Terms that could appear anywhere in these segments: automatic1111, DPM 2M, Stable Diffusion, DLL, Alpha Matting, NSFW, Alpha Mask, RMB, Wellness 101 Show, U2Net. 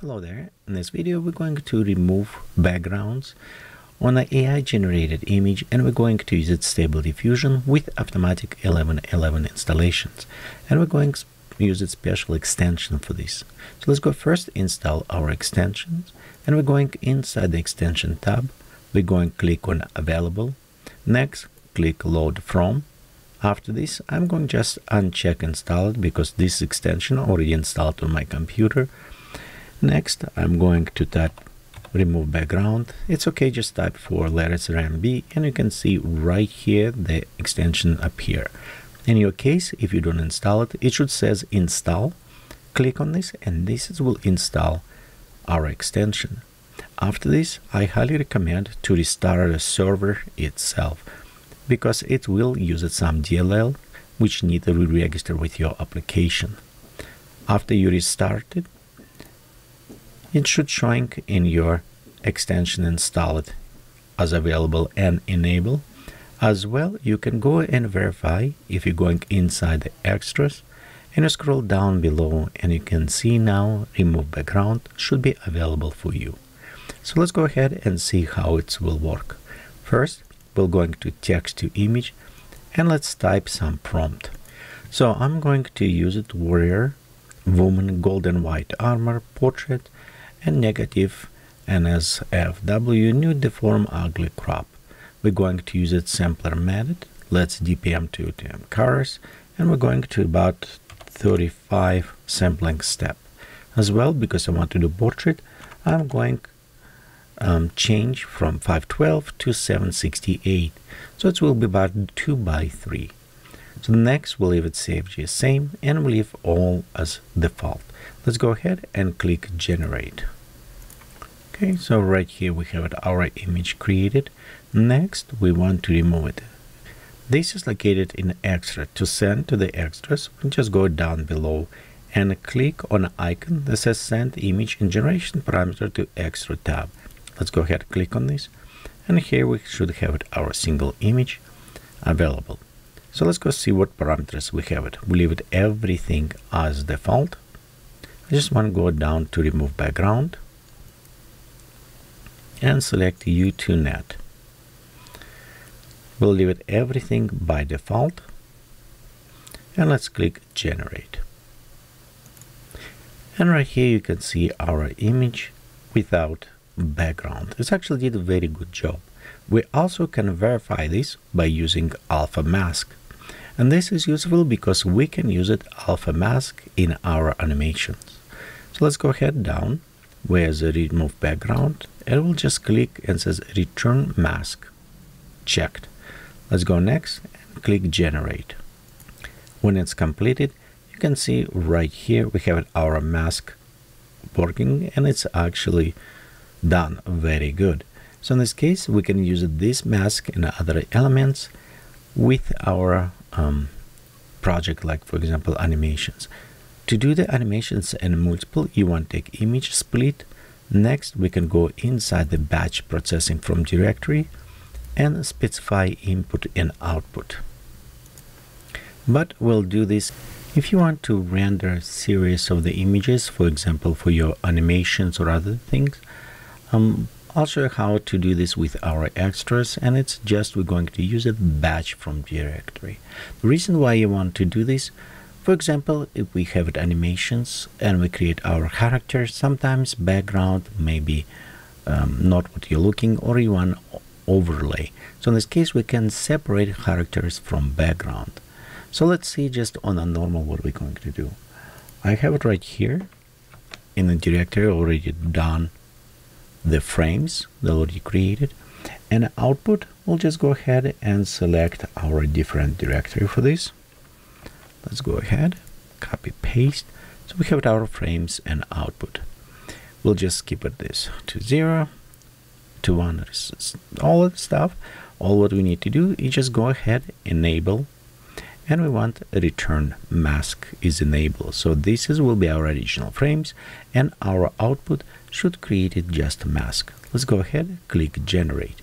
Hello there. In this video we're going to remove backgrounds on an AI generated image, and we're going to use its Stable Diffusion with automatic 1111 installations, and we're going to use its special extension for this. So let's go first install our extensions, and we're going inside the extension tab, we're going to click on available, next click load from. After this, I'm going to just uncheck install it because this extension already installed on my computer. Next, I'm going to type remove background. It's okay, just type 4 letters RMB, and you can see right here the extension appear. In your case, if you don't install it, it should says install. Click on this, and this will install our extension. After this, I highly recommend to restart the server itself, because it will use some DLL which need to re-register with your application. After you restart it, it should showing in your extension installed as available and enable. As well, you can go and verify if you're going inside the extras and you scroll down below, and you can see now remove background should be available for you. So let's go ahead and see how it will work. First, we're going to text to image, and let's type some prompt. So I'm going to use it warrior, woman, golden white armor, portrait, and negative NSFW, new deform ugly crop. We're going to use its sampler method. Let's DPM 2M colors, and we're going to about 35 sampling step. As well, because I want to do portrait, I'm going change from 512 to 768. So it will be about 2 by 3. So next we'll leave it CFG same, and we'll leave all as default. Let's go ahead and click generate. Okay, so right here we have our image created. Next we want to remove it. This is located in extra. To send to the extras, we'll just go down below and click on an icon that says send image and generation parameter to extra tab. Let's go ahead and click on this, and here we should have it, our single image available. So let's go see what parameters we have it. We leave it everything as default. I just want to go down to remove background and select U2Net. We'll leave it everything by default, and let's click generate. And right here you can see our image without background. It actually did a very good job. We also can verify this by using Alpha Mask. And this is useful because we can use it Alpha Mask in our animations. So let's go ahead down where the remove background, and we'll just click and says return mask checked. Let's go next and click generate. When it's completed, you can see right here we have our mask working, and it's actually done very good. So in this case, we can use this mask and other elements with our project, like for example animations. To do the animations and multiple, you want to take image split. Next, we can go inside the batch processing from directory and specify input and output. But we'll do this if you want to render a series of the images, for example, for your animations or other things. I'll show you how to do this with our extras, and it's just we're going to use a batch from directory. The reason why you want to do this, for example, if we have animations and we create our character, sometimes background may be not what you're looking, or you want overlay. So in this case, we can separate characters from background. So let's see just on a normal what we're going to do. I have it right here in the directory already done. The frames that already created, and output, we'll just go ahead and select our different directory for this. Let's go ahead, copy paste. So we have our frames and output. We'll just keep it this to 0 to 1, all that stuff. All what we need to do is just go ahead, enable, and we want a return mask is enabled. So this is will be our original frames, and our output should create it just a mask. Let's go ahead, click generate.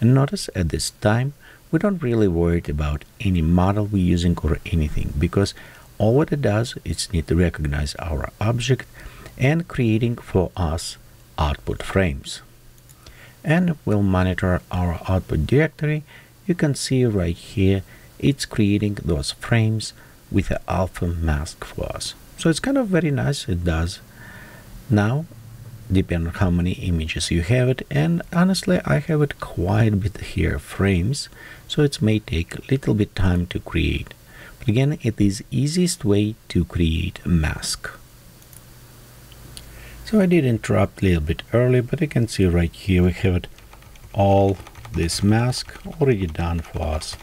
And notice at this time, we don't really worry about any model we're using or anything, because all what it does is need to recognize our object and creating for us output frames. And we'll monitor our output directory. You can see right here it's creating those frames with the alpha mask for us. So it's kind of very nice. It does. Now, depending on how many images you have it, and honestly I have it quite a bit here, frames, so it may take a little bit time to create. But again, it is easiest way to create a mask. So I did interrupt a little bit early, but you can see right here we have it, all this mask already done for us.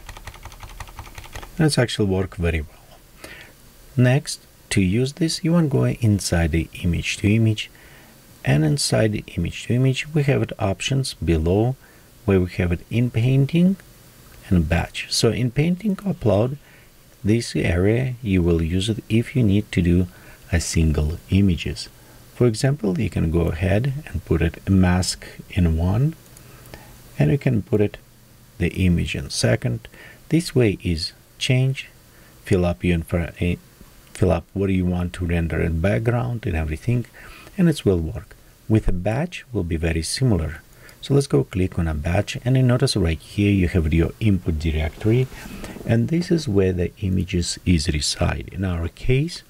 That's actually worked very well. Next, to use this, you want to go inside the image to image, and inside the image to image we have it options below, where we have it in painting and batch. So in painting upload, this area you will use it if you need to do a single images. For example, you can go ahead and put it a mask in one, and you can put it the image in second. This way is change, fill up what you want to render in background and everything, and it will work. With a batch will be very similar. So let's go click on a batch, and you notice right here you have your input directory, and this is where the images is reside. In our case,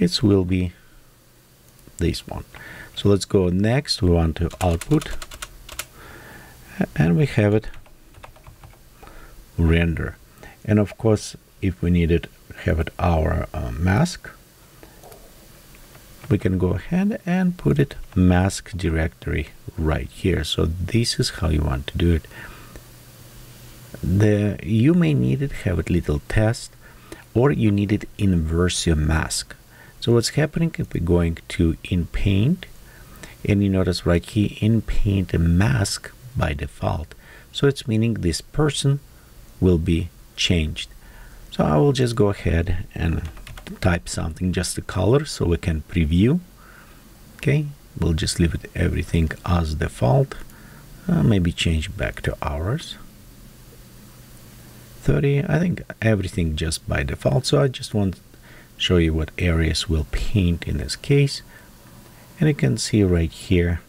it will be this one. So let's go next, we want to output, and we have it render. And of course, if we need it, have it our mask, we can go ahead and put it mask directory right here. So this is how you want to do it. You may need it, have it little test, or you need it inverse your mask. So what's happening if we're going to in paint, and you notice right here in paint a mask by default. So it's meaning this person will be changed. So I will just go ahead and type something, just the color, so we can preview. Okay, we'll just leave it everything as default. Maybe change back to ours. 30, I think everything just by default. So I just want to show you what areas we'll paint in this case. And you can see right here,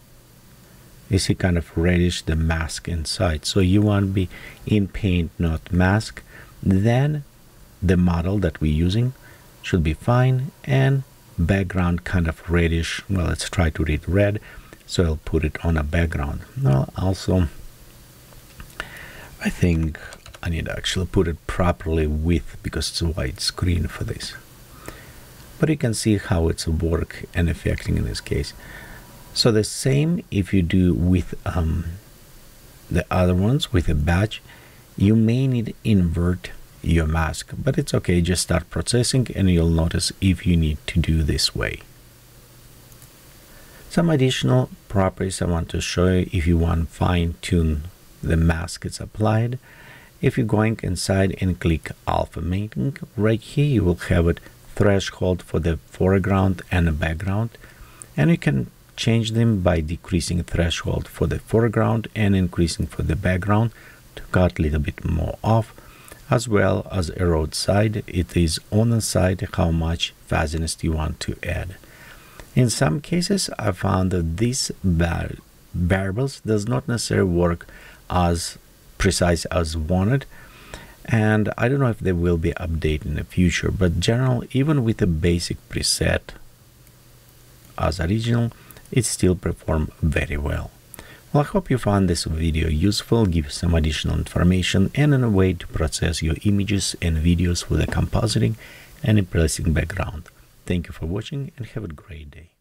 you see kind of reddish the mask inside. So you want to be in paint, not mask. Then the model that we're using should be fine, and background kind of reddish. Well, let's try to read red, so I'll put it on a background. Now, also, I think I need to actually put it properly with, because it's a white screen for this. But you can see how it's work and affecting in this case. So the same if you do with the other ones with a batch, you may need invert your mask, but it's okay, just start processing and you'll notice if you need to do this way. Some additional properties I want to show you if you want to fine-tune the mask it's applied. If you're going inside and click Alpha Matting, right here you will have a threshold for the foreground and the background, and you can change them by decreasing threshold for the foreground and increasing for the background to cut a little bit more off. As well as a road side, it is on the side how much fuzziness you want to add. In some cases, I found that these variables does not necessarily work as precise as wanted, and I don't know if they will be updated in the future. But general, even with a basic preset as original, it still performs very well. Well, I hope you found this video useful, give you some additional information and in a way to process your images and videos with the compositing and a pleasing background. Thank you for watching and have a great day.